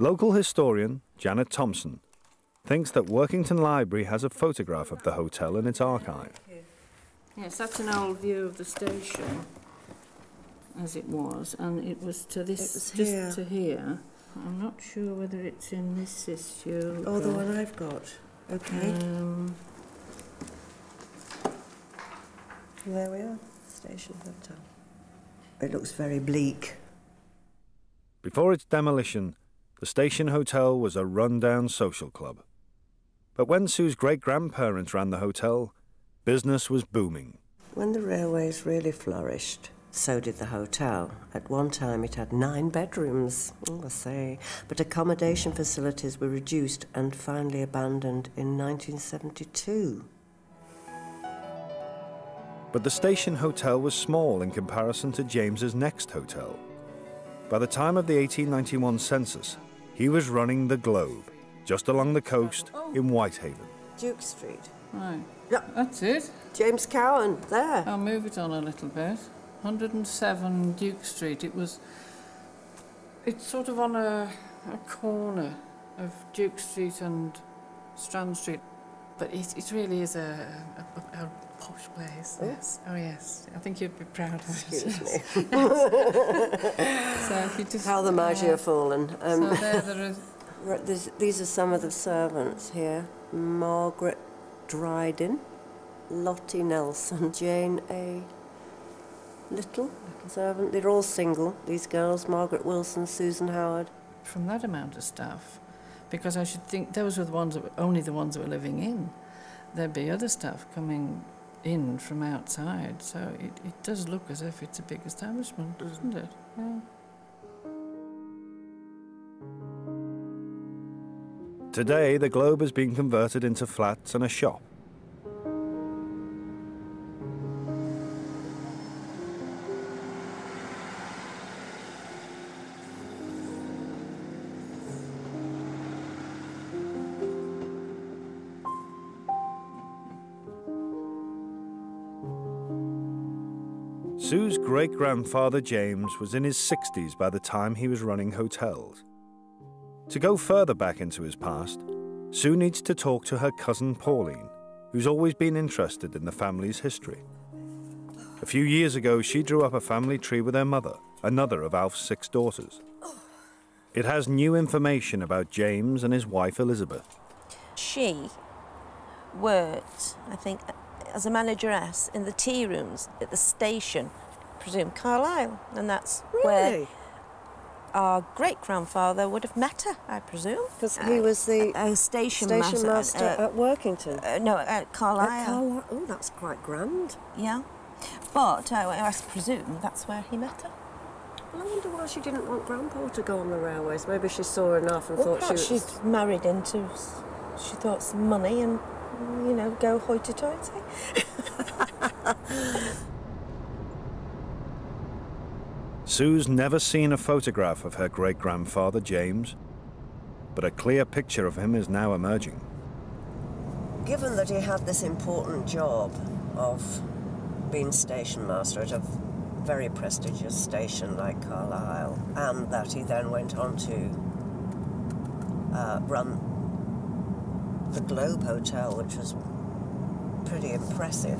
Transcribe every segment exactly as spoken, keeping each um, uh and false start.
Local historian Janet Thompson thinks that Workington Library has a photograph of the hotel in its archive. Yes, that's an old view of the station, as it was, and it was to this, was just here. to here. I'm not sure whether it's in this issue. Oh, the one I've got. Okay. Um, there we are, Station Hotel. It looks very bleak. Before its demolition, the Station Hotel was a run-down social club. But when Sue's great-grandparents ran the hotel, business was booming. When the railways really flourished, so did the hotel. At one time it had nine bedrooms, I say, but accommodation facilities were reduced and finally abandoned in nineteen seventy-two. But the Station Hotel was small in comparison to James's next hotel. By the time of the eighteen ninety-one census, he was running the Globe, just along the coast in Whitehaven. Duke Street. Right. Yep. That's it. James Cowan, there. I'll move it on a little bit. one oh seven Duke Street. It was... It's sort of on a, a corner of Duke Street and Strand Street. But it, it really is a, a, a posh place. Yes. Oh, yes. I think you'd be proud of it. Excuse yes. me. Yes. So if you just, how the mighty yeah. have fallen. Um, so there, there are... These are some of the servants here. Margaret Dryden, Lottie Nelson, Jane A. Little, servant. They're all single, these girls, Margaret Wilson, Susan Howard. From that amount of staff, because I should think those were the ones that were only the ones that were living in. There'd be other staff coming in from outside, so it, it does look as if it's a big establishment, doesn't it? Yeah. Today, the Globe has been converted into flats and a shop. Sue's great-grandfather James was in his sixties by the time he was running hotels. To go further back into his past, Sue needs to talk to her cousin Pauline, who's always been interested in the family's history. A few years ago, she drew up a family tree with her mother, another of Alf's six daughters. It has new information about James and his wife Elizabeth. She worked, I think, as a manageress in the tea rooms at the station, I presume Carlisle, and that's really? where our great-grandfather would have met her, I presume. Because uh, he was the uh, station, station master, master at, uh, at Workington. Uh, no, at Carlisle. At Carlisle. Oh, that's quite grand. Yeah, but uh, I presume that's where he met her. Well, I wonder why she didn't want Grandpa to go on the railways. Maybe she saw enough and well, thought she was... she'd married into, she thought, some money and... you know, go hoity-toity. Sue's never seen a photograph of her great-grandfather, James, but a clear picture of him is now emerging. Given that he had this important job of being station master at a very prestigious station like Carlisle, and that he then went on to uh, run the Globe Hotel, which was pretty impressive.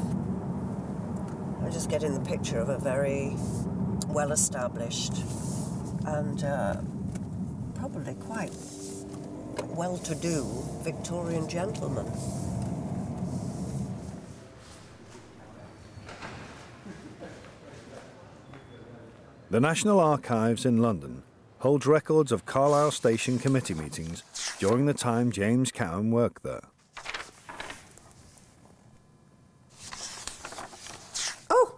I'm just getting the picture of a very well-established and uh, probably quite well-to-do Victorian gentleman. The National Archives in London holds records of Carlisle Station committee meetings during the time James Cowan worked there. Oh!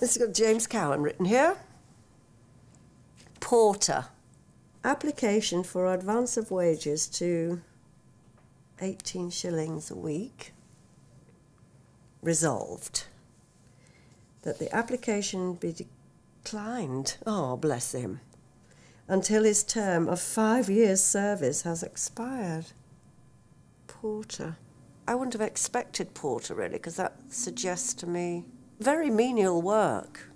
This has got James Cowan written here. Porter. Application for advance of wages to eighteen shillings a week. Resolved. That the application be de- Declined, oh bless him, until his term of five years' service has expired. Porter. I wouldn't have expected Porter, really, because that suggests to me very menial work.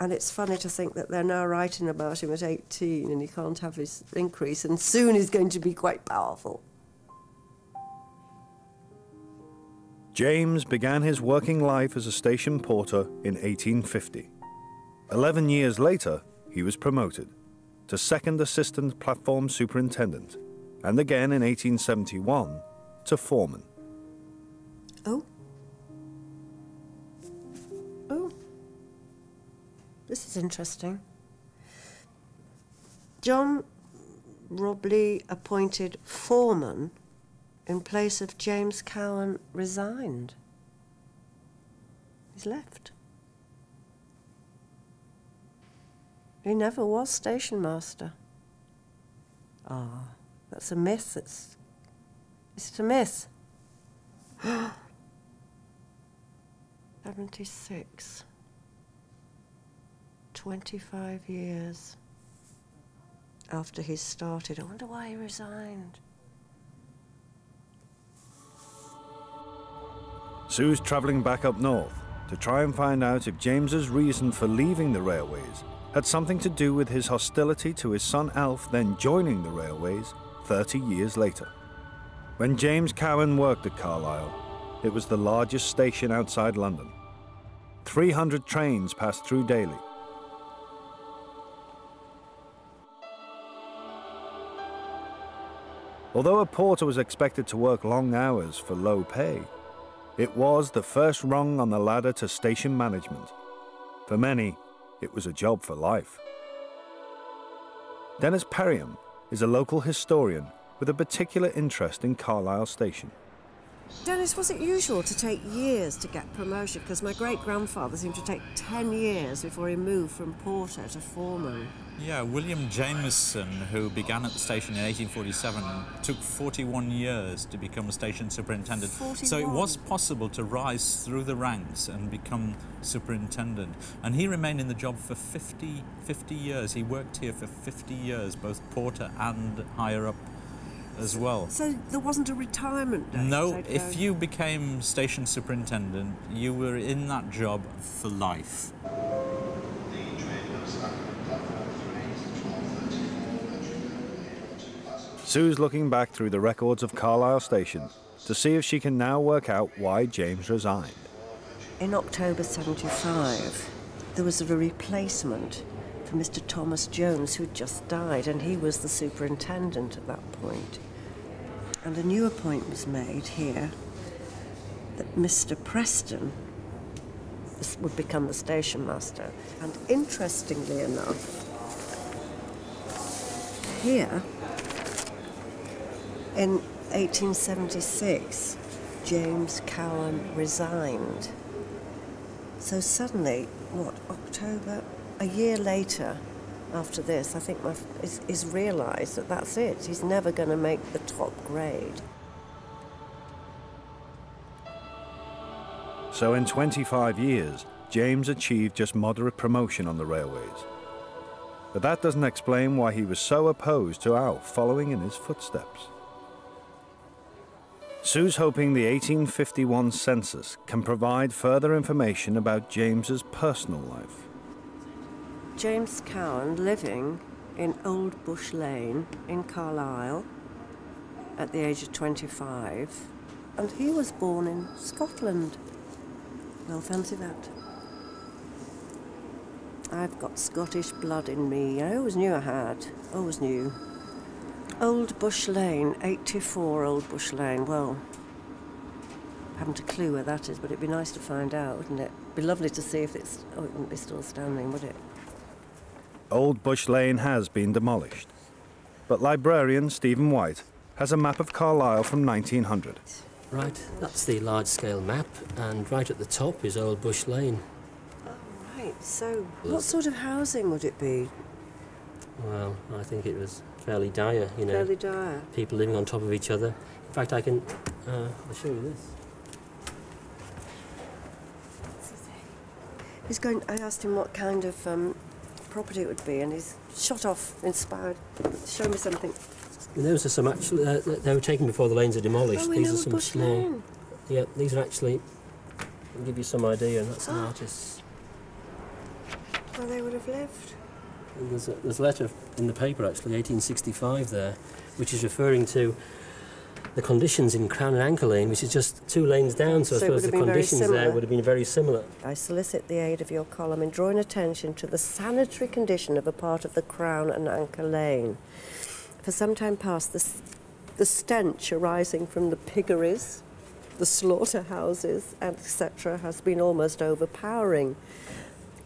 And it's funny to think that they're now writing about him at eighteen and he can't have his increase, and soon he's going to be quite powerful. James began his working life as a station porter in eighteen fifty. Eleven years later, he was promoted to second assistant platform superintendent, and again in eighteen seventy-one to foreman. Oh. Oh. This is interesting. John Robley appointed foreman in place of James Cowan resigned. He's left. He never was station master. Ah, oh, that's a myth. It's, it's a myth. seventy-six. twenty-five years after he started. I wonder why he resigned. Sue's travelling back up north to try and find out if James's reason for leaving the railways had something to do with his hostility to his son Alf then joining the railways thirty years later. When James Cowan worked at Carlisle, it was the largest station outside London. three hundred trains passed through daily. Although a porter was expected to work long hours for low pay, it was the first rung on the ladder to station management. For many, it was a job for life. Dennis Perriam is a local historian with a particular interest in Carlisle Station. Dennis, was it usual to take years to get promotion? Because my great-grandfather seemed to take ten years before he moved from porter to foreman. Yeah, William Jameson, who began at the station in eighteen forty-seven, took forty-one years to become a station superintendent. forty-one? So it was possible to rise through the ranks and become superintendent. And he remained in the job for fifty, fifty years. He worked here for fifty years, both porter and higher up as well. So there wasn't a retirement day? No, if you became station superintendent, you were in that job for life. Sue's looking back through the records of Carlisle Station to see if she can now work out why James resigned. In October seventy-five, there was a replacement for Mister Thomas Jones, who'd just died, and he was the superintendent at that point. And a new appointment was made here that Mister Preston would become the station master. And interestingly enough, here in eighteen seventy-six, James Cowan resigned. So suddenly, what, October? A year later, after this, I think my f is, is realised that that's it. He's never going to make the top grade. So in twenty-five years, James achieved just moderate promotion on the railways. But that doesn't explain why he was so opposed to Alf following in his footsteps. Sue's hoping the eighteen fifty-one census can provide further information about James's personal life. James Cowan, living in Old Bush Lane in Carlisle at the age of twenty-five, and he was born in Scotland. Well, fancy that. I've got Scottish blood in me. I always knew I had, always knew. Old Bush Lane, eighty-four Old Bush Lane. Well, I haven't a clue where that is, but it'd be nice to find out, wouldn't it? It'd be lovely to see if it's, oh, it wouldn't be still standing, would it? Old Bush Lane has been demolished, but librarian Stephen White has a map of Carlisle from nineteen hundred. Right, that's the large-scale map, and right at the top is Old Bush Lane. Oh, right, so what sort of housing would it be? Well, I think it was fairly dire, you know. Fairly dire. People living on top of each other. In fact, I can... Uh, I'll show you this. He's going... I asked him what kind of... Um, property it would be, and he's shot off, inspired. Show me something. Those are some actually. Uh, they were taken before the lanes are demolished. Oh, these are some small. Lane. Yeah, these are actually. I'll give you some idea, and that's oh. An artist's. where they would have lived. And there's, a, there's a letter in the paper, actually, eighteen sixty-five there, which is referring to the conditions in Crown and Anchor Lane, which is just two lanes down, so, so I suppose the conditions there would have been very similar. I solicit the aid of your column in drawing attention to the sanitary condition of a part of the Crown and Anchor Lane. For some time past, the, the stench arising from the piggeries, the slaughterhouses, et cetera has been almost overpowering.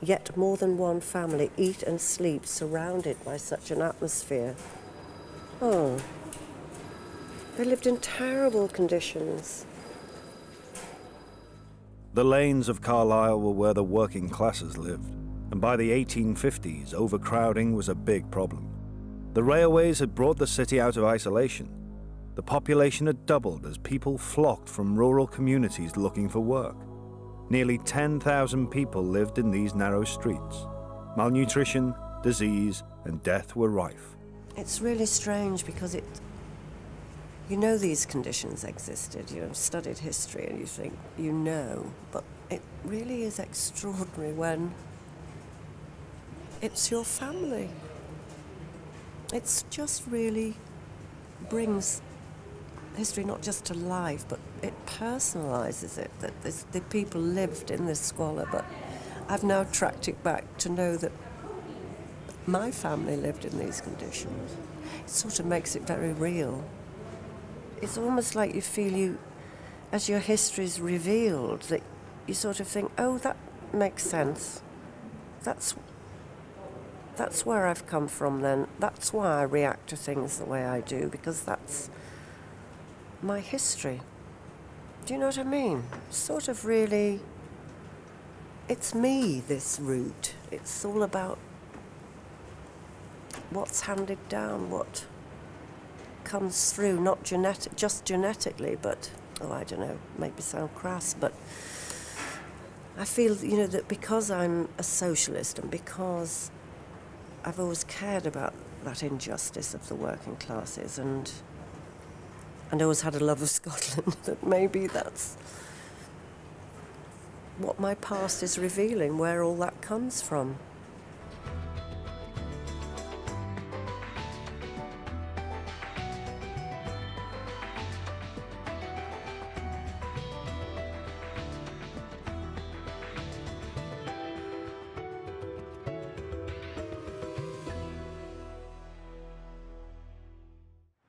Yet more than one family eat and sleep surrounded by such an atmosphere. Oh. They lived in terrible conditions. The lanes of Carlisle were where the working classes lived, and by the eighteen fifties, overcrowding was a big problem. The railways had brought the city out of isolation. The population had doubled as people flocked from rural communities looking for work. Nearly ten thousand people lived in these narrow streets. Malnutrition, disease, and death were rife. It's really strange because it... You know these conditions existed, you have studied history and you think you know, but it really is extraordinary when it's your family. It's just really brings history not just to life, but it personalises it, that this, the people lived in this squalor, but I've now tracked it back to know that my family lived in these conditions. It sort of makes it very real. It's almost like you feel you, as your history is revealed, that you sort of think, oh, that makes sense. That's, that's where I've come from then. That's why I react to things the way I do, because that's my history. Do you know what I mean? Sort of really, it's me, this route. It's all about what's handed down, what comes through, not genetic, just genetically, but, oh, I don't know, maybe sound crass, but I feel, you know, that because I'm a socialist and because I've always cared about that injustice of the working classes and and always had a love of Scotland, that maybe that's what my past is revealing, where all that comes from.